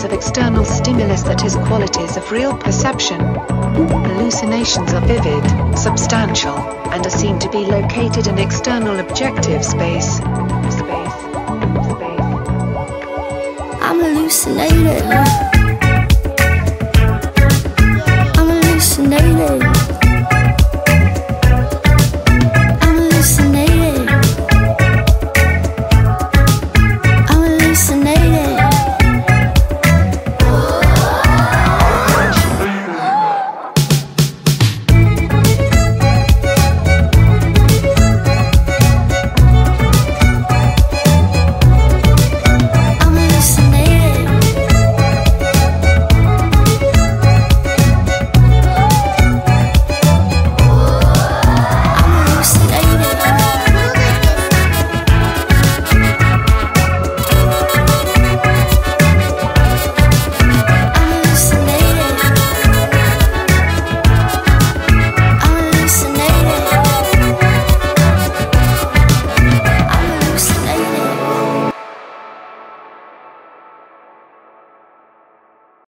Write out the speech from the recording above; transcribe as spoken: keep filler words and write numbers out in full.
presence of external stimulus that is qualities of real perception. Hallucinations are vivid, substantial, and are seen to be located in external objective space. Space. Space. I'm hallucinated. I'm hallucinated.